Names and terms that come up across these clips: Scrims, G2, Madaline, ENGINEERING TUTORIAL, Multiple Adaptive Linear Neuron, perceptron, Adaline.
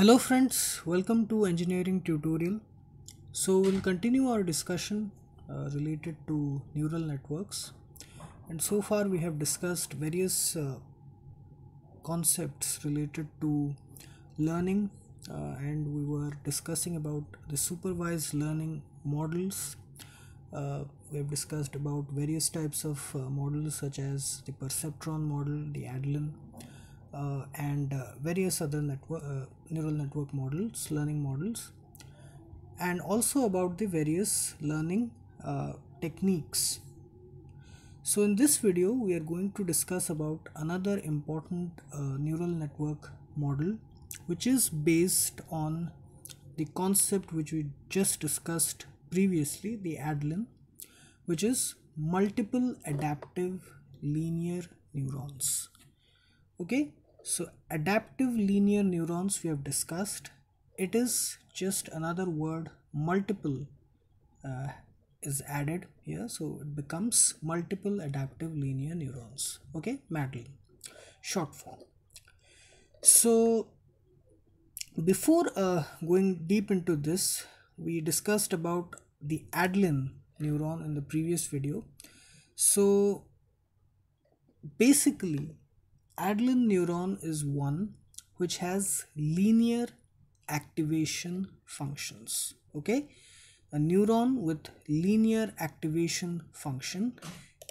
Hello friends, welcome to engineering tutorial. So we'll continue our discussion related to neural networks, and so far we have discussed various concepts related to learning, and we were discussing about the supervised learning models. We have discussed about various types of models such as the perceptron model, the Adaline, and various other neural network models, learning models, and also about the various learning techniques. So in this video we are going to discuss about another important neural network model, which is based on the concept which we just discussed previously, the Adaline, which is multiple adaptive linear neurons. Okay, so adaptive linear neurons we have discussed. It is just another word, multiple is added here, so it becomes multiple adaptive linear neurons. Okay, Madaline, short form. So before going deep into this, we discussed about the Adaline neuron in the previous video. So basically Adaline neuron is one which has linear activation functions. Okay, a neuron with linear activation function,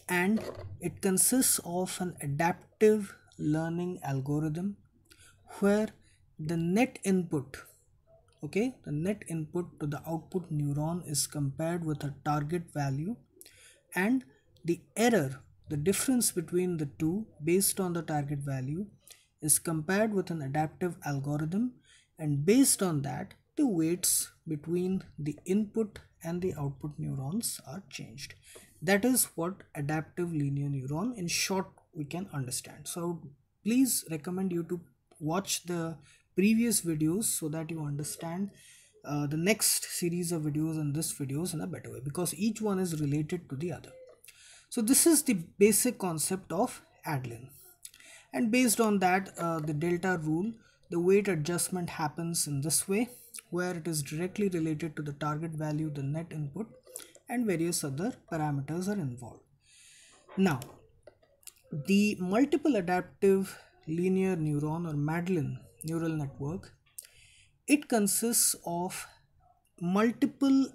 and it consists of an adaptive learning algorithm where the net input, okay, the net input to the output neuron is compared with a target value, and the error, the difference between the two based on the target value, is compared with an adaptive algorithm, and based on that the weights between the input and the output neurons are changed. That is what adaptive linear neuron in short we can understand. So please recommend you to watch the previous videos so that you understand the next series of videos and this videos in a better way, because each one is related to the other. So this is the basic concept of Adaline, and based on that the delta rule, the weight adjustment happens in this way, where it is directly related to the target value, the net input, and various other parameters are involved. Now, the multiple adaptive linear neuron or Madaline neural network, it consists of multiple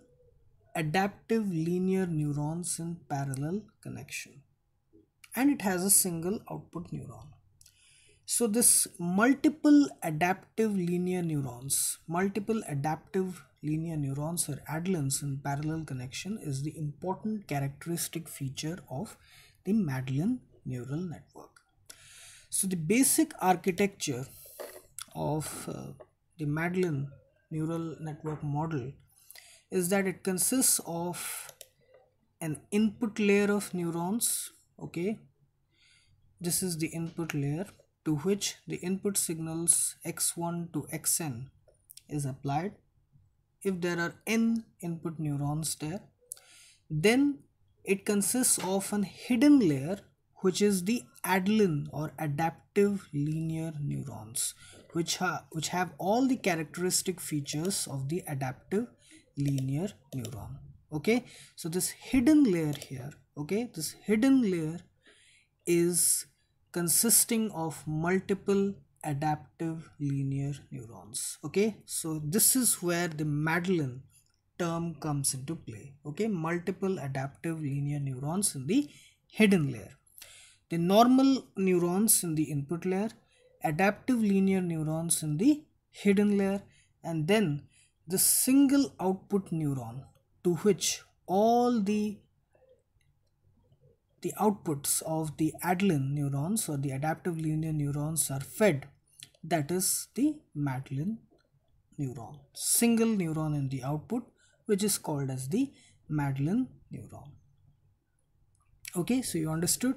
adaptive linear neurons in parallel connection, and it has a single output neuron. So this multiple adaptive linear neurons, or Adalines in parallel connection, is the important characteristic feature of the Madaline neural network. So the basic architecture of the Madaline neural network model is that it consists of an input layer of neurons. Okay, this is the input layer, to which the input signals x1 to xn is applied if there are n input neurons there. Then it consists of an hidden layer, which is the Adaline or adaptive linear neurons, which have all the characteristic features of the adaptive linear neuron. Okay, so this hidden layer here, okay, this hidden layer is consisting of multiple adaptive linear neurons. Okay, so this is where the Madaline term comes into play. Okay, multiple adaptive linear neurons in the hidden layer, the normal neurons in the input layer, adaptive linear neurons in the hidden layer, and then the single output neuron, to which all the outputs of the Adaline neurons or the adaptive linear neurons are fed. That is the Madaline neuron, single neuron in the output, which is called as the Madaline neuron. Okay, so you understood.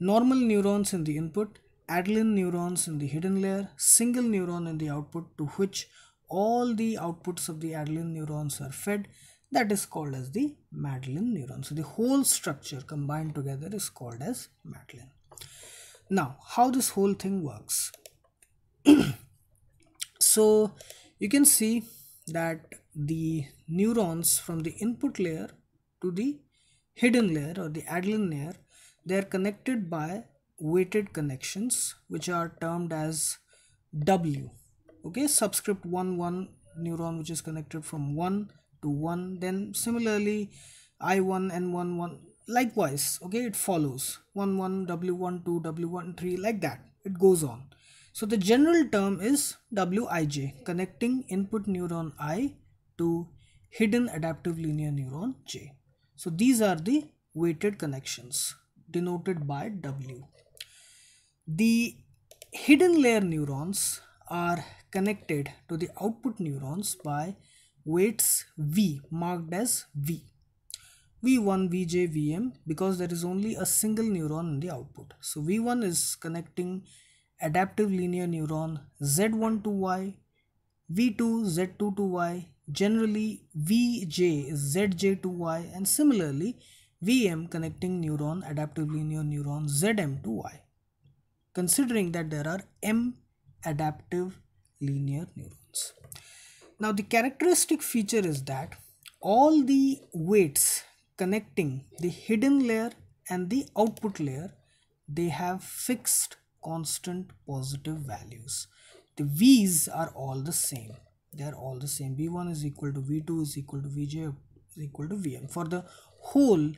Normal neurons in the input, Adaline neurons in the hidden layer, single neuron in the output, to which all the outputs of the Adaline neurons are fed. That is called as the Madaline neuron. So the whole structure combined together is called as Madaline. Now, how this whole thing works? So you can see that the neurons from the input layer to the hidden layer or the Adaline layer, they are connected by weighted connections which are termed as W. Okay, subscript 1-1 neuron which is connected from 1 to 1, then similarly I1, N1, 1, likewise. Okay, it follows 1-1, W1, 2, W1, 3, like that it goes on. So the general term is Wij, connecting input neuron I to hidden adaptive linear neuron J. So these are the weighted connections denoted by W. The hidden layer neurons are connected to the output neurons by weights V, marked as V. V1, Vj, Vm, because there is only a single neuron in the output. So V1 is connecting adaptive linear neuron Z1 to Y, V2 Z2 to Y, generally Vj is Zj to Y, and similarly Vm connecting neuron adaptive linear neuron Zm to Y, considering that there are M adaptive linear neurons. Now the characteristic feature is that all the weights connecting the hidden layer and the output layer, they have fixed constant positive values. The V's are all the same. They are all the same. V1 is equal to V2 is equal to Vj is equal to Vm for the whole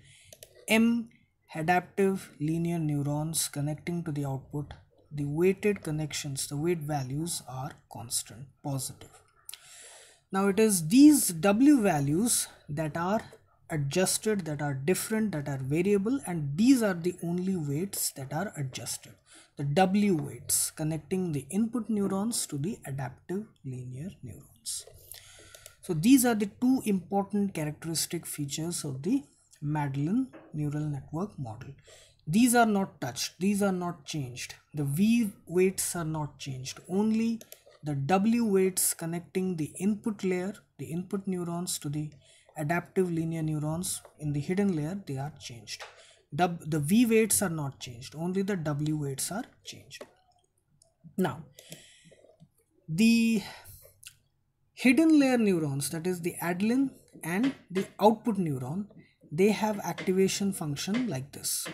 M adaptive linear neurons connecting to the output. The weighted connections, the weight values are constant positive. Now it is these W values that are adjusted, that are different, that are variable, and these are the only weights that are adjusted. The W weights connecting the input neurons to the adaptive linear neurons. So these are the two important characteristic features of the Madaline neural network model. These are not touched, these are not changed. The V weights are not changed, only the W weights connecting the input layer, the input neurons to the adaptive linear neurons in the hidden layer, they are changed. The V weights are not changed, only the W weights are changed. Now, the hidden layer neurons, that is the Adaline and the output neuron, they have activation function like this,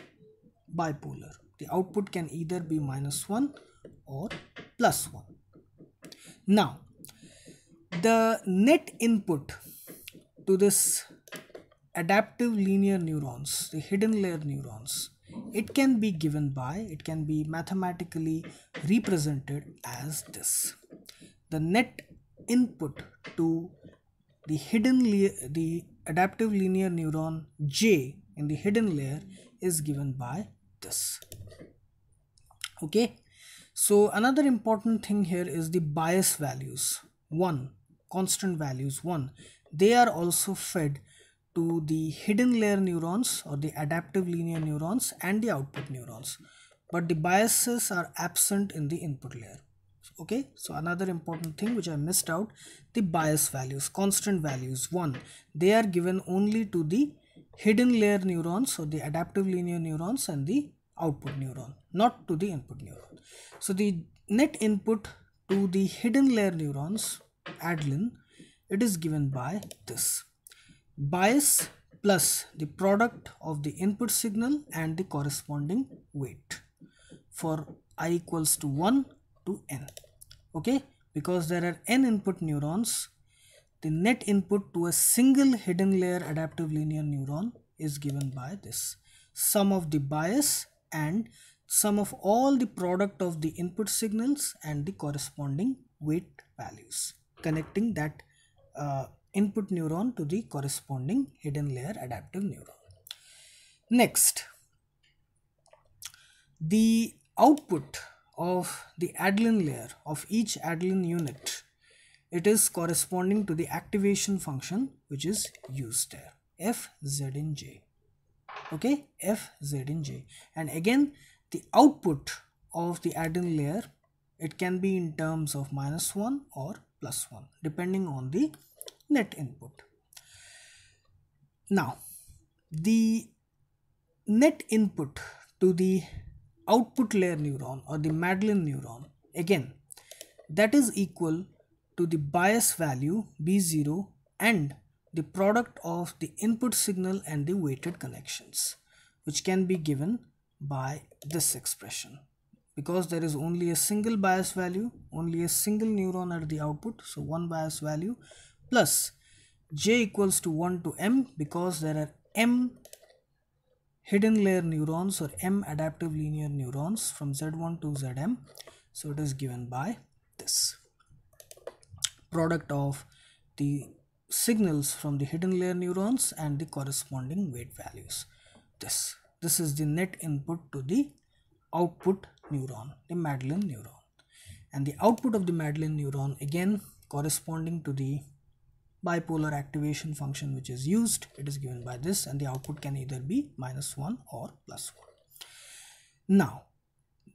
bipolar. The output can either be -1 or +1. Now, the net input to this adaptive linear neurons, the hidden layer neurons, it can be given by, it can be mathematically represented as this. The net input to the adaptive linear neuron J in the hidden layer is given by this. Okay. So another important thing here is the bias values, 1, constant values 1. They are also fed to the hidden layer neurons or the adaptive linear neurons and the output neurons, but the biases are absent in the input layer. Okay, so another important thing which I missed out, the bias values, constant values 1, they are given only to the hidden layer neurons or the adaptive linear neurons and the output neuron, not to the input neuron. So the net input to the hidden layer neurons, Adaline, it is given by this bias plus the product of the input signal and the corresponding weight for i = 1 to n. Okay, because there are n input neurons, the net input to a single hidden layer adaptive linear neuron is given by this sum of the bias and sum of all the product of the input signals and the corresponding weight values connecting that input neuron to the corresponding hidden layer adaptive neuron. Next, the output of the Adaline layer of each Adaline unit, it is corresponding to the activation function which is used there, F, Z and J. Okay, F, Z and J. And again, the output of the Adaline layer, it can be in terms of -1 or +1 depending on the net input. Now, the net input to the output layer neuron or the Madaline neuron, again, that is equal to the bias value B0 and the product of the input signal and the weighted connections, which can be given by this expression. Because there is only a single bias value, only a single neuron at the output, so one bias value plus j equals to 1 to m, because there are m hidden layer neurons or m adaptive linear neurons from Z1 to Zm. So it is given by this product of the signals from the hidden layer neurons and the corresponding weight values. This is the net input to the output neuron, the Madaline neuron, and the output of the Madaline neuron, again corresponding to the bipolar activation function which is used, it is given by this, and the output can either be -1 or +1. Now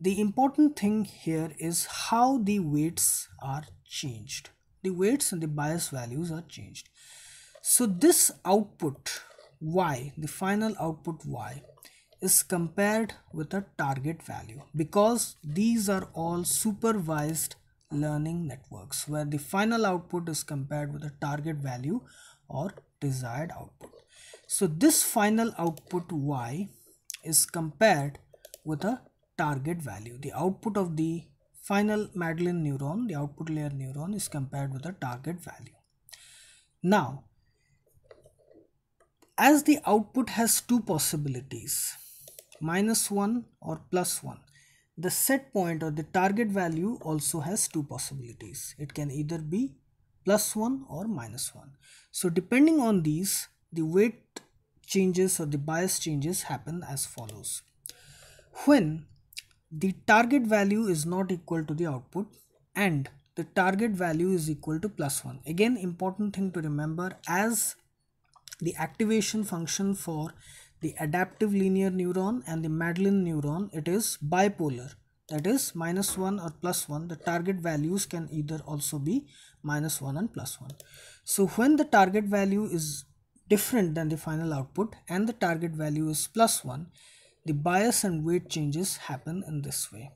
the important thing here is how the weights are changed, the weights and the bias values are changed. So this output y, the final output y, is compared with a target value, because these are all supervised learning networks where the final output is compared with a target value or desired output. So this final output y is compared with a target value. The output of the final Madaline neuron, the output layer neuron, is compared with a target value. Now, as the output has two possibilities, -1 or +1, the set point or the target value also has two possibilities. It can either be +1 or -1. So depending on these, the weight changes or the bias changes happen as follows. When the target value is not equal to the output and the target value is equal to +1. Again, important thing to remember, as the activation function for the adaptive linear neuron and the Madaline neuron, it is bipolar, that is -1 or +1. The target values can either also be -1 and +1. So when the target value is different than the final output and the target value is +1, the bias and weight changes happen in this way.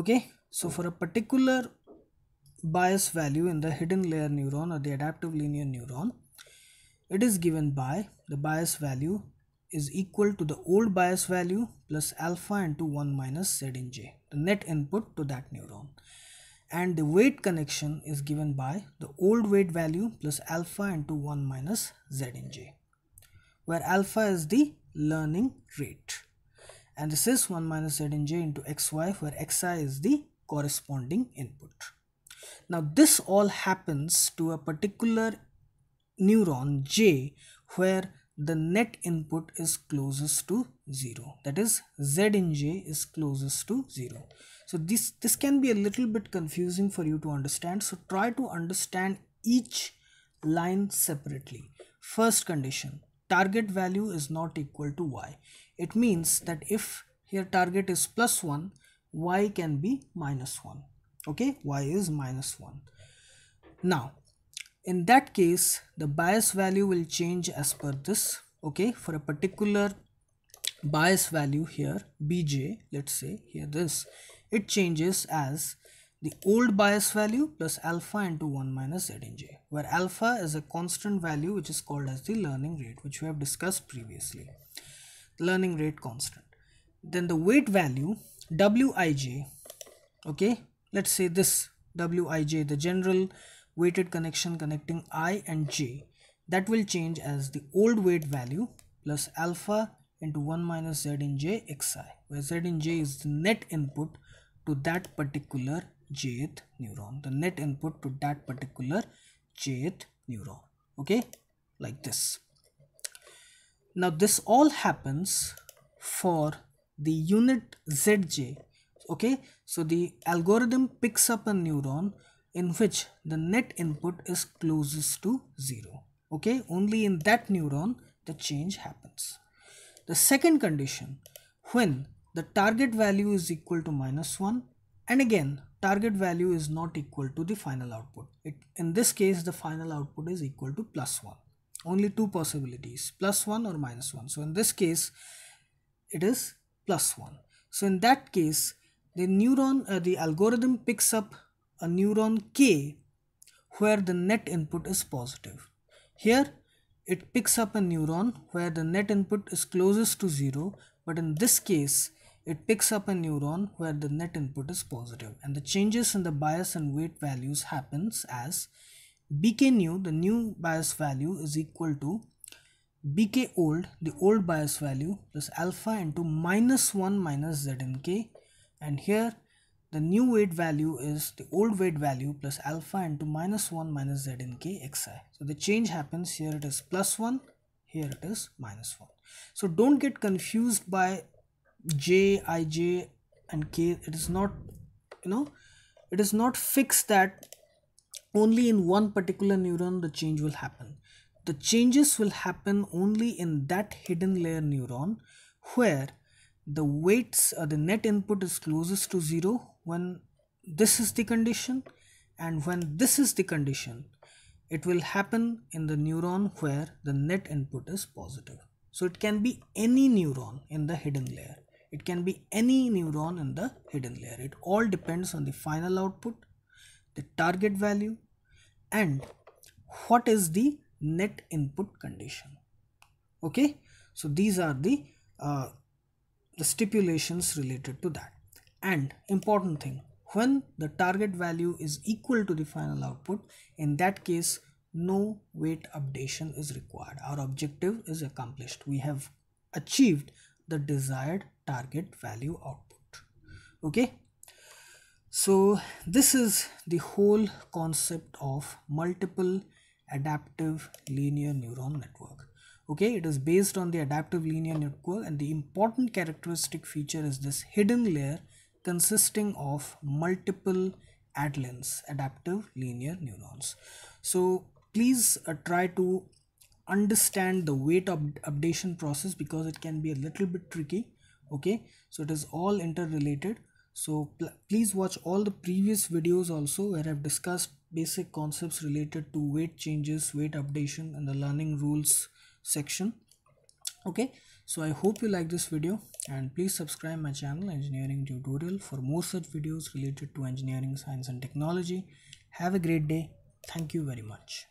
Okay, so for a particular bias value in the hidden layer neuron or the adaptive linear neuron, it is given by the bias value is equal to the old bias value plus alpha into 1 minus z in j, the net input to that neuron, and the weight connection is given by the old weight value plus alpha into 1 minus z in j, where alpha is the learning rate and this is 1 minus z in j into xy, where xi is the corresponding input. Now this all happens to a particular neuron j where the net input is closest to 0, that is z in j is closest to 0. So this can be a little bit confusing for you to understand, so try to understand each line separately. First condition, target value is not equal to y. It means that if here target is +1, y can be -1. Okay, y is -1. Now in that case, the bias value will change as per this. Okay, for a particular bias value here, Bj, let's say here this, it changes as the old bias value plus alpha into 1 minus z in j, where alpha is a constant value which is called as the learning rate, which we have discussed previously, learning rate constant. Then the weight value Wij, okay, let's say this Wij, the general weighted connection connecting I and j, that will change as the old weight value plus alpha into 1 minus z in j xi, where z in j is the net input to that particular jth neuron, the net input to that particular jth neuron, okay, like this. Now this all happens for the unit zj. Okay, so the algorithm picks up a neuron in which the net input is closest to 0. Okay, only in that neuron the change happens. The second condition, when the target value is equal to -1 and again target value is not equal to the final output. In this case the final output is equal to +1. Only two possibilities, +1 or -1. So in this case it is +1. So in that case the neuron, the algorithm picks up a neuron k where the net input is positive. Here it picks up a neuron where the net input is closest to 0, but in this case it picks up a neuron where the net input is positive, and the changes in the bias and weight values happens as BK new, the new bias value, is equal to BK old, the old bias value, plus alpha into -1 minus Z in K, and here the new weight value is the old weight value plus alpha into -1 minus Z in K xi. So the change happens here, it is +1, here it is -1. So don't get confused by J, Ij and K. It is not, it is not fixed that only in one particular neuron the change will happen. The changes will happen only in that hidden layer neuron where the weights or the net input is closest to 0 when this is the condition, and when this is the condition it will happen in the neuron where the net input is positive. So it can be any neuron in the hidden layer. It can be any neuron in the hidden layer. It all depends on the final output, the target value, and what is the net input condition. Okay, so these are the stipulations related to that. And important thing, when the target value is equal to the final output, in that case no weight updation is required. Our objective is accomplished. We have achieved the desired target value output. Okay, so this is the whole concept of multiple adaptive linear neuron network. Okay, it is based on the adaptive linear network, and the important characteristic feature is this hidden layer consisting of multiple ADLNs, adaptive linear neurons. So please try to understand the weight updation process, because it can be a little bit tricky. Okay, so it is all interrelated. So please watch all the previous videos also, where I have discussed basic concepts related to weight changes, weight updation, and the learning rules section. Okay, so I hope you like this video, and please subscribe my channel Engineering Tutorial for more such videos related to engineering, science and technology. Have a great day. Thank you very much.